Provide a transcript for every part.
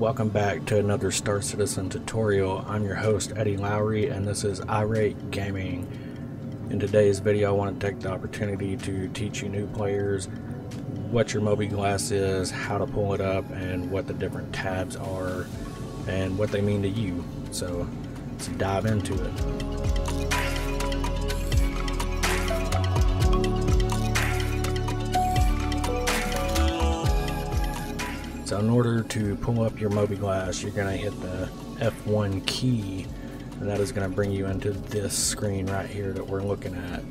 Welcome back to another Star Citizen tutorial. I'm your host Eddie Lowry and this is Irate Gaming. In today's video I want to take the opportunity to teach you new players what your Mobiglass is, how to pull it up, and what the different tabs are and what they mean to you. So let's dive into it. So in order to pull up your Mobiglass, you're going to hit the F1 key, and that is going to bring you into this screen right here that we're looking at.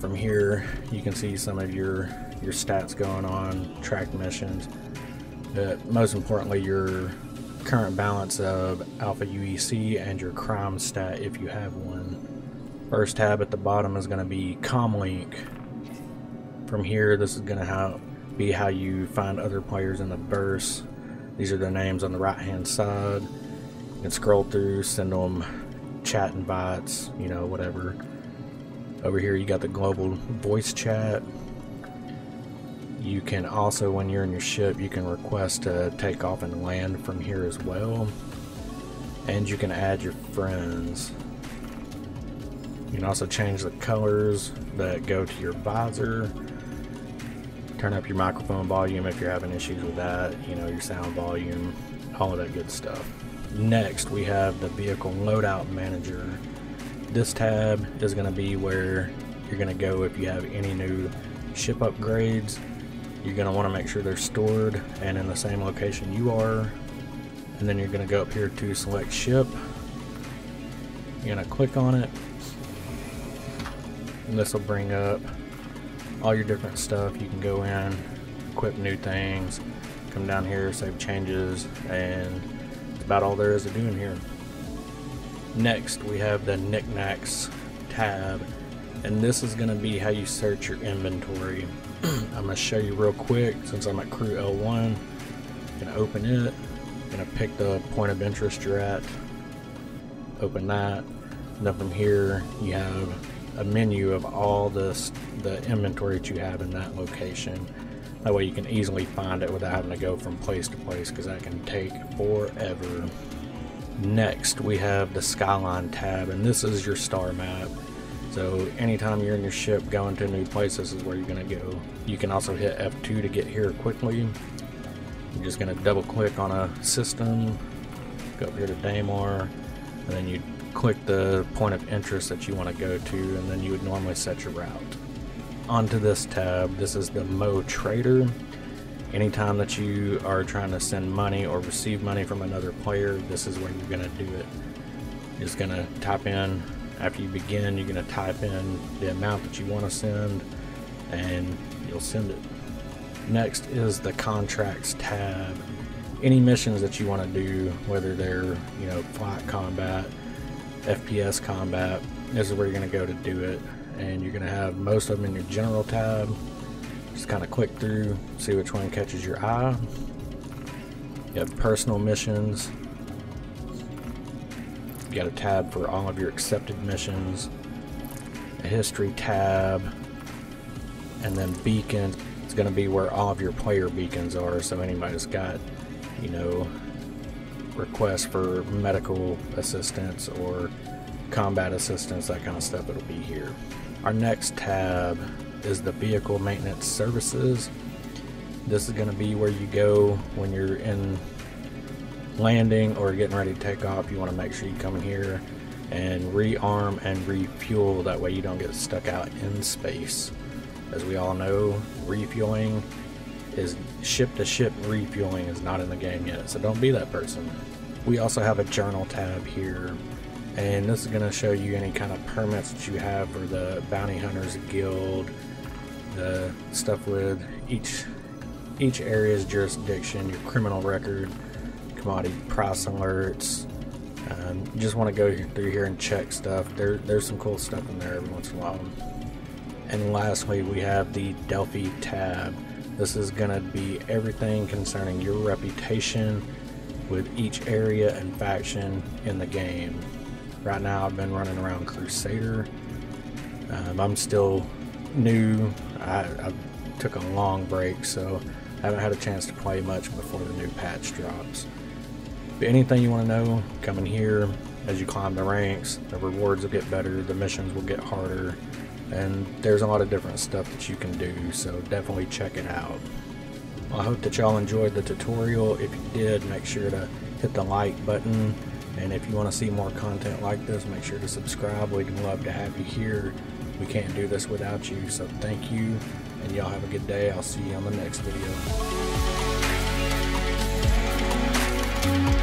From here, you can see some of your stats going on, track missions, but most importantly, your current balance of Alpha UEC and your crime stat if you have one. First tab at the bottom is going to be Comlink. From here, this is going to be how you find other players in the burst. These are their names on the right hand side. You can scroll through, send them chat invites, you know, whatever. Over here you got the global voice chat. You can also, when you're in your ship, you can request to take off and land from here as well. And you can add your friends. You can also change the colors that go to your visor. Turn up your microphone volume if you're having issues with that, you know, your sound volume, all of that good stuff. Next, we have the Vehicle Loadout Manager. This tab is going to be where you're going to go if you have any new ship upgrades. You're going to want to make sure they're stored and in the same location you are. And then you're going to go up here to select ship. You're going to click on it. And this will bring up all your different stuff. You can go in, equip new things, come down here, save changes, and that's about all there is to do in here. Next, we have the Knickknacks tab, and this is gonna be how you search your inventory. I'm gonna show you real quick since I'm at Crew L1. I'm gonna open it, I'm gonna pick the point of interest you're at, open that, and then from here you have a menu of all the inventory that you have in that location. That way you can easily find it without having to go from place to place, because that can take forever. Next, we have the Skyline tab, and this is your star map. So anytime you're in your ship going to a new place, this is where you're going to go. You can also hit F2 to get here quickly. You're just going to double click on a system, go up here to Daymar, and then you click the point of interest that you want to go to, and then you would normally set your route. Onto this tab, this is the Mo Trader. Anytime that you are trying to send money or receive money from another player, this is where you're going to do it. You're just going to type in, after you begin, you're going to type in the amount that you want to send, and you'll send it. Next is the Contracts tab. Any missions that you want to do, whether they're, you know, flight combat, FPS combat, this is where you're going to go to do it, and you're going to have most of them in your general tab. Just kind of click through, see which one catches your eye. You have personal missions. You got a tab for all of your accepted missions, a history tab, and then beacons. It's going to be where all of your player beacons are, so anybody's got, you know, requests for medical assistance or combat assistance, that kind of stuff, it'll be here. Our next tab is the Vehicle Maintenance Services. This is going to be where you go when you're in landing or getting ready to take off. You want to make sure you come in here and rearm and refuel, that way you don't get stuck out in space. As we all know, refueling is ship-to-ship refueling is not in the game yet, so don't be that person. We also have a journal tab here, and this is going to show you any kind of permits that you have for the Bounty Hunters Guild, the stuff with each area's jurisdiction, your criminal record, commodity price alerts. You just want to go through here and check stuff. There's some cool stuff in there every once in a while. And lastly, we have the Delphi tab. This is going to be everything concerning your reputation with each area and faction in the game. Right now I've been running around Crusader. I'm still new. I took a long break, so Haven't had a chance to play much before the new patch drops. But anything you want to know, come in here. As you climb the ranks, the rewards will get better, the missions will get harder, and there's a lot of different stuff that you can do, so definitely check it out. Well, I hope that y'all enjoyed the tutorial. If you did, make sure to hit the like button, and if you want to see more content like this, make sure to subscribe. We'd love to have you here. We can't do this without you, so thank you, and y'all have a good day. I'll see you on the next video.